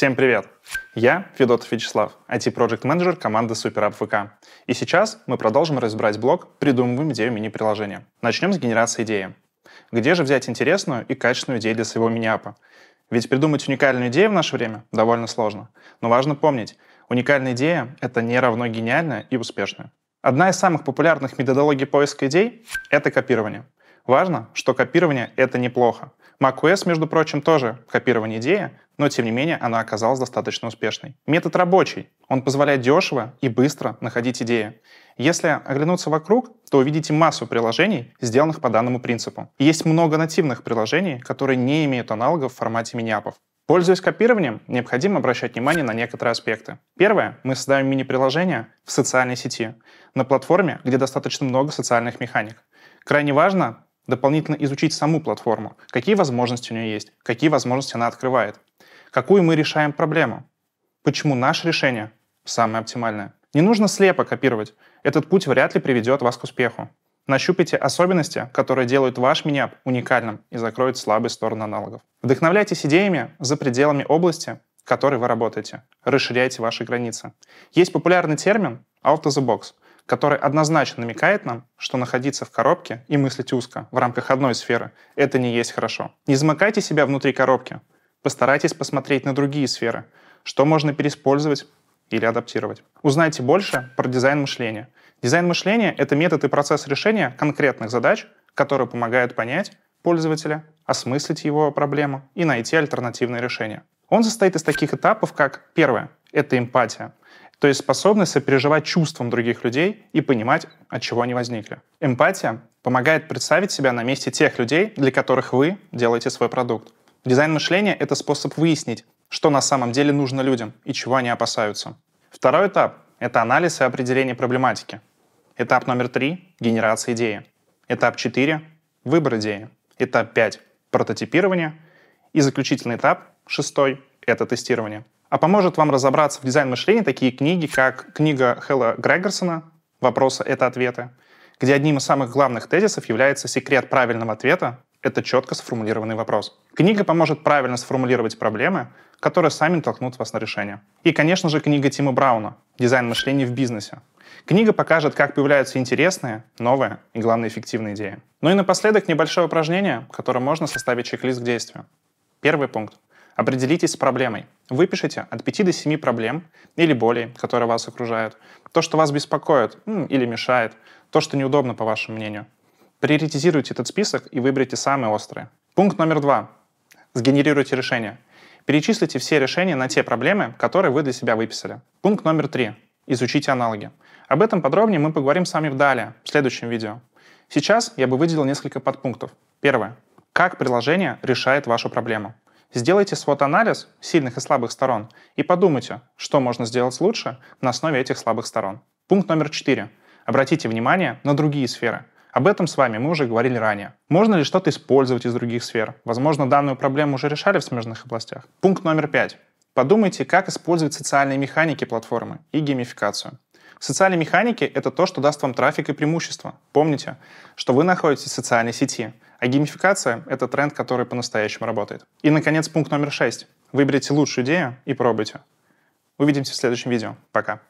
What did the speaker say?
Всем привет! Я Федотов Вячеслав, IT-проект-менеджер команды SuperApp VK. И сейчас мы продолжим разбирать блог «Придумываем идею мини-приложения». Начнем с генерации идеи. Где же взять интересную и качественную идею для своего мини-апа? Ведь придумать уникальную идею в наше время довольно сложно. Но важно помнить, уникальная идея — это не равно гениальная и успешная. Одна из самых популярных методологий поиска идей — это копирование. Важно, что копирование — это неплохо. macOS, между прочим, тоже копирование идеи, но, тем не менее, она оказалась достаточно успешной. Метод рабочий. Он позволяет дешево и быстро находить идеи. Если оглянуться вокруг, то увидите массу приложений, сделанных по данному принципу. Есть много нативных приложений, которые не имеют аналогов в формате мини-апов. Пользуясь копированием, необходимо обращать внимание на некоторые аспекты. Первое. Мы создаем мини-приложение в социальной сети, на платформе, где достаточно много социальных механик. Крайне важно дополнительно изучить саму платформу, какие возможности у нее есть, какие возможности она открывает, какую мы решаем проблему, почему наше решение самое оптимальное. Не нужно слепо копировать, этот путь вряд ли приведет вас к успеху. Нащупайте особенности, которые делают ваш мини-ап уникальным и закроют слабые стороны аналогов. Вдохновляйтесь идеями за пределами области, в которой вы работаете. Расширяйте ваши границы. Есть популярный термин «out of the box», который однозначно намекает нам, что находиться в коробке и мыслить узко, в рамках одной сферы, это не есть хорошо. Не замыкайте себя внутри коробки. Постарайтесь посмотреть на другие сферы, что можно переиспользовать или адаптировать. Узнайте больше про дизайн мышления. Дизайн мышления — это метод и процесс решения конкретных задач, которые помогают понять пользователя, осмыслить его проблему и найти альтернативные решения. Он состоит из таких этапов, как первое — это эмпатия, то есть способность сопереживать чувствам других людей и понимать, от чего они возникли. Эмпатия помогает представить себя на месте тех людей, для которых вы делаете свой продукт. Дизайн мышления — это способ выяснить, что на самом деле нужно людям и чего они опасаются. Второй этап — это анализ и определение проблематики. Этап номер 3 — генерация идеи. Этап 4 — выбор идеи. Этап 5 — прототипирование. И заключительный этап, 6-й, — это тестирование. А поможет вам разобраться в дизайн-мышлении такие книги, как книга Хэла Грегерсона «Вопросы. Это ответы», где одним из самых главных тезисов является секрет правильного ответа — это четко сформулированный вопрос. Книга поможет правильно сформулировать проблемы, которые сами толкнут вас на решение. И, конечно же, книга Тима Брауна «Дизайн мышления в бизнесе». Книга покажет, как появляются интересные, новые и, главное, эффективные идеи. Ну и напоследок небольшое упражнение, которое можно составить чек-лист к действию. Первый пункт. Определитесь с проблемой. Выпишите от 5 до 7 проблем или более, которые вас окружают. То, что вас беспокоит или мешает, то, что неудобно, по вашему мнению. Приоритизируйте этот список и выберите самые острые. Пункт номер 2. Сгенерируйте решение. Перечислите все решения на те проблемы, которые вы для себя выписали. Пункт номер 3. Изучите аналоги. Об этом подробнее мы поговорим с вами далее, в следующем видео. Сейчас я бы выделил несколько подпунктов. Первое. Как приложение решает вашу проблему. Сделайте SWOT-анализ сильных и слабых сторон и подумайте, что можно сделать лучше на основе этих слабых сторон. Пункт номер 4. Обратите внимание на другие сферы. Об этом с вами мы уже говорили ранее. Можно ли что-то использовать из других сфер? Возможно, данную проблему уже решали в смежных областях. Пункт номер 5. Подумайте, как использовать социальные механики платформы и геймификацию. Социальные механики — это то, что даст вам трафик и преимущество. Помните, что вы находитесь в социальной сети, а геймификация — это тренд, который по-настоящему работает. И, наконец, пункт номер 6. Выберите лучшую идею и пробуйте. Увидимся в следующем видео. Пока.